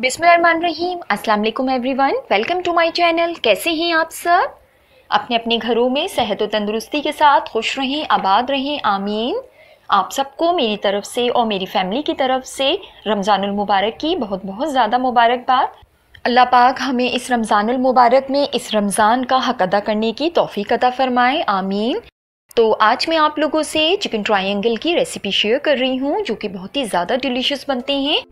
बिस्मिल्लाहिर्रहमानिर्रहीम, अस्सलाम वालेकुम everyone, welcome to my channel. कैसे हैं आप सब? अपने अपने घरों में सेहत और तंदुरुस्ती के साथ खुश रहें, आबाद रहें, आमीन। आप सबको मेरी तरफ़ से और मेरी फैमिली की तरफ से रमज़ानुल मुबारक की बहुत बहुत ज़्यादा मुबारकबाद। अल्लाह पाक हमें इस रमज़ानुल मुबारक में इस रमज़ान का हक़ अदा करने की तौफ़ीक अता फ़रमाए, आमीन। तो आज मैं आप लोगों से चिकन ट्रायंगल की रेसिपी शेयर कर रही हूँ, जो कि बहुत ही ज़्यादा डिलीशियस बनते हैं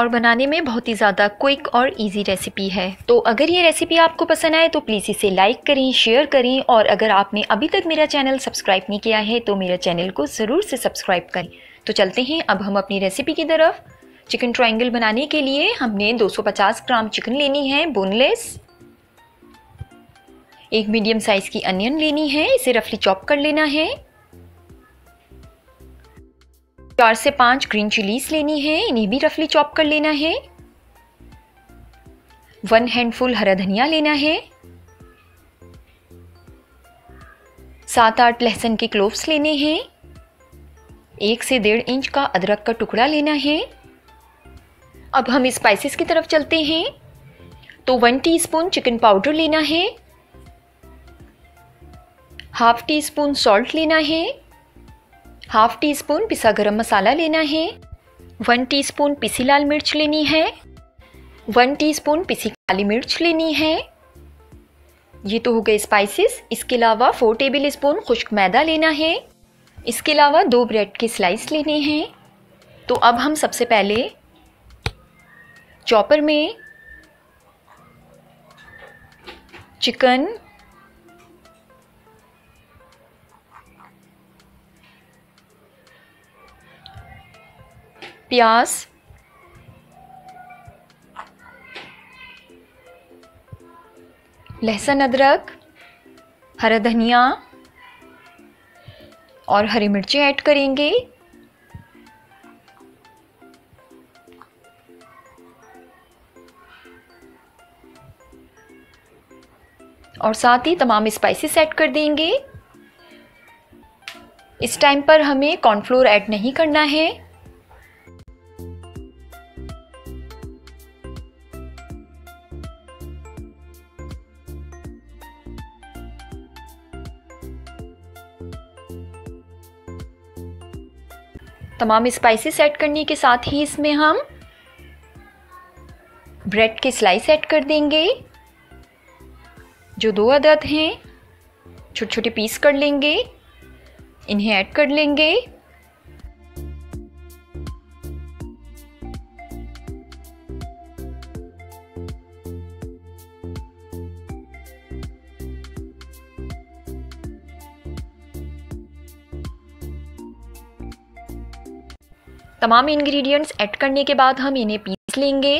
और बनाने में बहुत ही ज़्यादा क्विक और इजी रेसिपी है। तो अगर ये रेसिपी आपको पसंद आए तो प्लीज़ इसे लाइक करें, शेयर करें, और अगर आपने अभी तक मेरा चैनल सब्सक्राइब नहीं किया है तो मेरा चैनल को ज़रूर से सब्सक्राइब करें। तो चलते हैं अब हम अपनी रेसिपी की तरफ। चिकन ट्रायंगल बनाने के लिए हमने 250 ग्राम चिकन लेनी है बोनलेस, एक मीडियम साइज़ की अनियन लेनी है, इसे रफली चॉप कर लेना है, 4 से 5 ग्रीन चिलीज़ लेनी है, इन्हें भी रफली चॉप कर लेना है, 1 हैंडफुल हरा धनिया लेना है, 7-8 लहसुन के क्लोव्स लेने हैं, 1 से 1.5 इंच का अदरक का टुकड़ा लेना है। अब हम स्पाइसेस की तरफ चलते हैं। तो 1 टीस्पून चिकन पाउडर लेना है, 1/2 टीस्पून सॉल्ट लेना है, 1/2 टीस्पून पिसा गरम मसाला लेना है, 1 टीस्पून पिसी लाल मिर्च लेनी है, 1 टीस्पून पिसी काली मिर्च लेनी है। ये तो हो गए स्पाइसेस। इसके अलावा 4 टेबल स्पून खुश्क मैदा लेना है, इसके अलावा 2 ब्रेड के स्लाइस लेने हैं। तो अब हम सबसे पहले चॉपर में चिकन प्याज लहसुन अदरक हरा धनिया और हरी मिर्चें ऐड करेंगे। और साथ ही तमाम स्पाइसेस ऐड कर देंगे। इस टाइम पर हमें कॉर्नफ्लोर ऐड नहीं करना है। तमाम स्पाइसेस ऐड करने के साथ ही इसमें हम ब्रेड के स्लाइस ऐड कर देंगे, जो 2 अदद हैं, छोटे छोटे पीस कर लेंगे, इन्हें ऐड कर लेंगे। तमाम इंग्रेडिएंट्स ऐड करने के बाद हम इन्हें पीस लेंगे।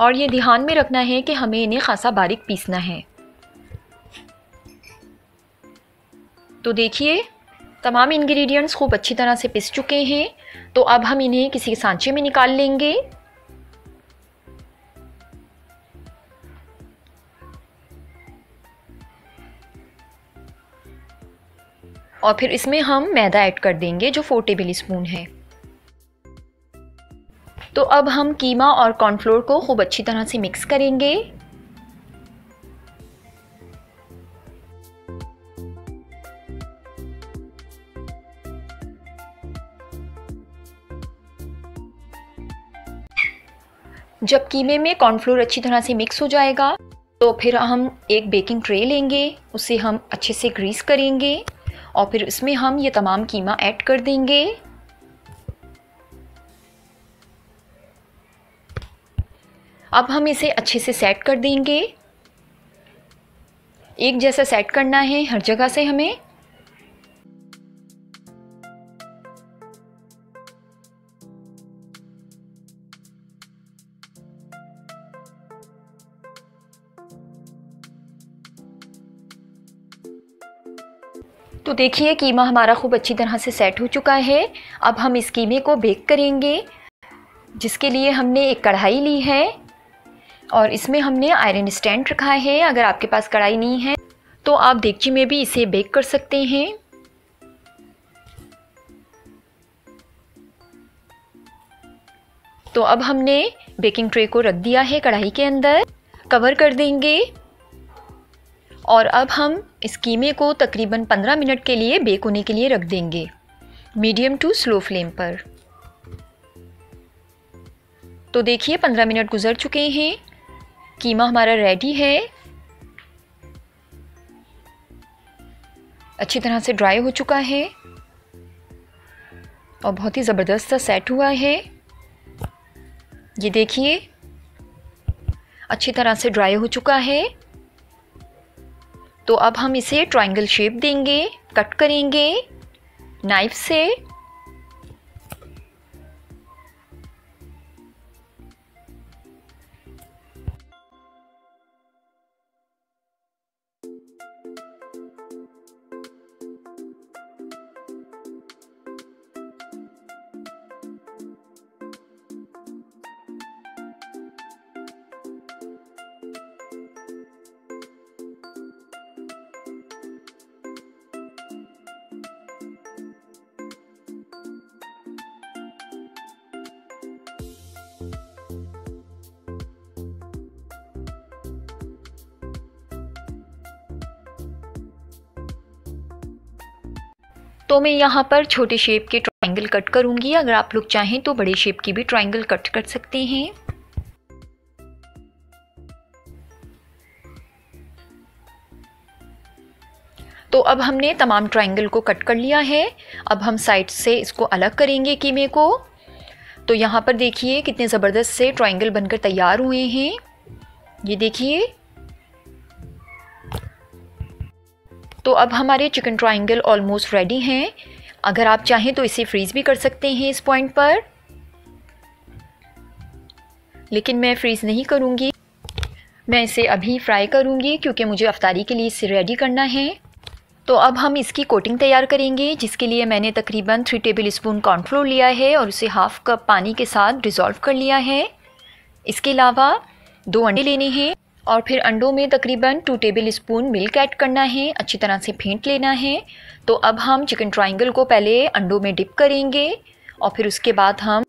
और ये ध्यान में रखना है कि हमें इन्हें खासा बारीक पीसना है। तो देखिए तमाम इंग्रेडिएंट्स खूब अच्छी तरह से पिस चुके हैं। तो अब हम इन्हें किसी सांचे में निकाल लेंगे। और फिर इसमें हम मैदा ऐड कर देंगे, जो 4 टेबल स्पून है। तो अब हम कीमा और कॉर्नफ्लोर को खूब अच्छी तरह से मिक्स करेंगे। जब कीमे में कॉर्नफ्लोर अच्छी तरह से मिक्स हो जाएगा तो फिर हम एक बेकिंग ट्रे लेंगे, उसे हम अच्छे से ग्रीस करेंगे और फिर इसमें हम ये तमाम कीमा ऐड कर देंगे। अब हम इसे अच्छे से सेट कर देंगे। एक जैसा सेट करना है हर जगह से हमें। तो देखिए कीमा हमारा खूब अच्छी तरह से सेट हो चुका है। अब हम इस कीमे को बेक करेंगे, जिसके लिए हमने एक कढ़ाई ली है और इसमें हमने आयरन स्टैंड रखा है। अगर आपके पास कढ़ाई नहीं है तो आप देगची में भी इसे बेक कर सकते हैं। तो अब हमने बेकिंग ट्रे को रख दिया है कढ़ाई के अंदर, कवर कर देंगे और अब हम इस कीमे को तकरीबन 15 मिनट के लिए बेक होने के लिए रख देंगे, मीडियम टू स्लो फ्लेम पर। तो देखिए 15 मिनट गुजर चुके हैं, कीमा हमारा रेडी है, अच्छी तरह से ड्राई हो चुका है और बहुत ही ज़बरदस्त सा सेट हुआ है। ये देखिए अच्छी तरह से ड्राई हो चुका है। तो अब हम इसे ट्रायंगल शेप देंगे, कट करेंगे नाइफ से। तो मैं यहाँ पर छोटे शेप के ट्रायंगल कट करूँगी, अगर आप लोग चाहें तो बड़े शेप की भी ट्रायंगल कट कर सकते हैं। तो अब हमने तमाम ट्रायंगल को कट कर लिया है। अब हम साइड से इसको अलग करेंगे कीमे को। तो यहाँ पर देखिए कितने ज़बरदस्त से ट्रायंगल बनकर तैयार हुए हैं, ये देखिए। तो अब हमारे चिकन ट्रायंगल ऑलमोस्ट रेडी हैं। अगर आप चाहें तो इसे फ्रीज़ भी कर सकते हैं इस पॉइंट पर, लेकिन मैं फ्रीज़ नहीं करूँगी, मैं इसे अभी फ्राई करूँगी क्योंकि मुझे अफ्तारी के लिए इसे रेडी करना है। तो अब हम इसकी कोटिंग तैयार करेंगे, जिसके लिए मैंने तकरीबन 3 टेबल स्पून कॉर्नफ्लोर लिया है और उसे हाफ़ कप पानी के साथ डिज़ोल्व कर लिया है। इसके अलावा 2 अंडे लेने हैं और फिर अंडों में तकरीबन 2 टेबल स्पून मिल्क ऐड करना है, अच्छी तरह से फेंट लेना है। तो अब हम चिकन ट्रायंगल को पहले अंडों में डिप करेंगे और फिर उसके बाद हम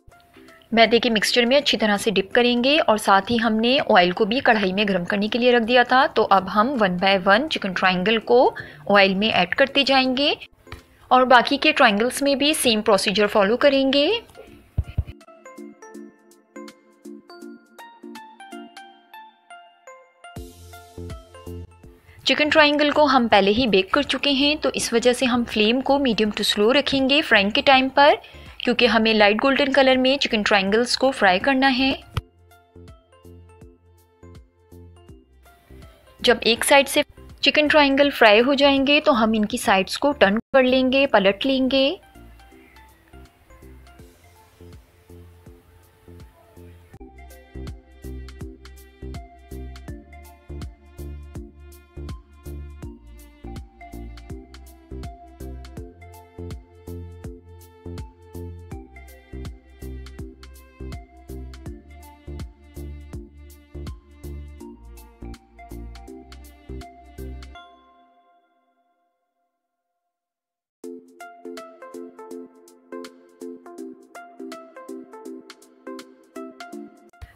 मैदे के मिक्सचर में अच्छी तरह से डिप करेंगे और साथ ही हमने ऑयल को भी कढ़ाई में गर्म करने के लिए रख दिया था। तो अब हम 1 बाय 1 चिकन ट्रायंगल को ऑयल में ऐड करते जाएंगे और बाकी के ट्रायंगल्स में भी सेम प्रोसीजर फॉलो करेंगे। चिकन ट्रायंगल को हम पहले ही बेक कर चुके हैं, तो इस वजह से हम फ्लेम को मीडियम टू स्लो रखेंगे फ्राइंग के टाइम पर, क्योंकि हमें लाइट गोल्डन कलर में चिकन ट्रायंगल्स को फ्राई करना है। जब एक साइड से चिकन ट्रायंगल फ्राई हो जाएंगे तो हम इनकी साइड्स को टर्न कर लेंगे, पलट लेंगे।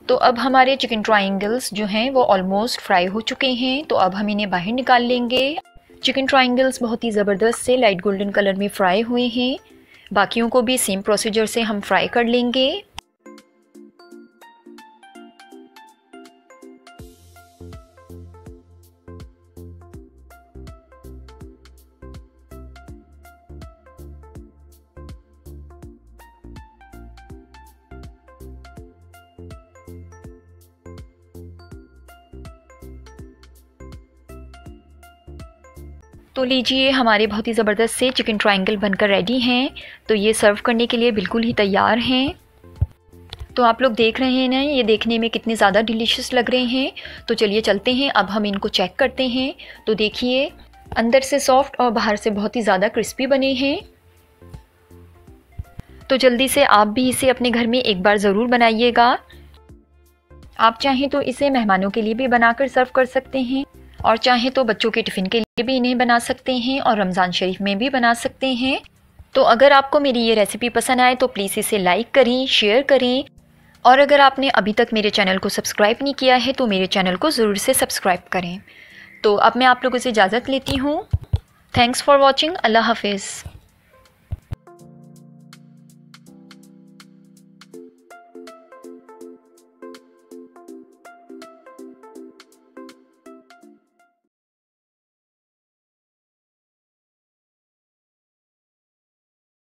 तो अब हमारे चिकन ट्रायंगल्स जो हैं वो ऑलमोस्ट फ्राई हो चुके हैं। तो अब हम इन्हें बाहर निकाल लेंगे। चिकन ट्रायंगल्स बहुत ही ज़बरदस्त से लाइट गोल्डन कलर में फ्राई हुए हैं, बाकियों को भी सेम प्रोसीजर से हम फ्राई कर लेंगे। तो लीजिए हमारे बहुत ही ज़बरदस्त से चिकन ट्रायंगल बनकर रेडी हैं। तो ये सर्व करने के लिए बिल्कुल ही तैयार हैं। तो आप लोग देख रहे हैं ना, ये देखने में कितने ज़्यादा डिलीशियस लग रहे हैं। तो चलिए चलते हैं, अब हम इनको चेक करते हैं। तो देखिए अंदर से सॉफ्ट और बाहर से बहुत ही ज़्यादा क्रिस्पी बने हैं। तो जल्दी से आप भी इसे अपने घर में एक बार ज़रूर बनाइएगा। आप चाहें तो इसे मेहमानों के लिए भी बनाकर सर्व कर सकते हैं और चाहें तो बच्चों के टिफ़िन के लिए भी इन्हें बना सकते हैं और रमज़ान शरीफ में भी बना सकते हैं। तो अगर आपको मेरी ये रेसिपी पसंद आए तो प्लीज़ इसे लाइक करें, शेयर करें और अगर आपने अभी तक मेरे चैनल को सब्सक्राइब नहीं किया है तो मेरे चैनल को ज़रूर से सब्सक्राइब करें। तो अब मैं आप लोगों से इजाज़त लेती हूँ। Thanks for watching. अल्लाह हाफिज़।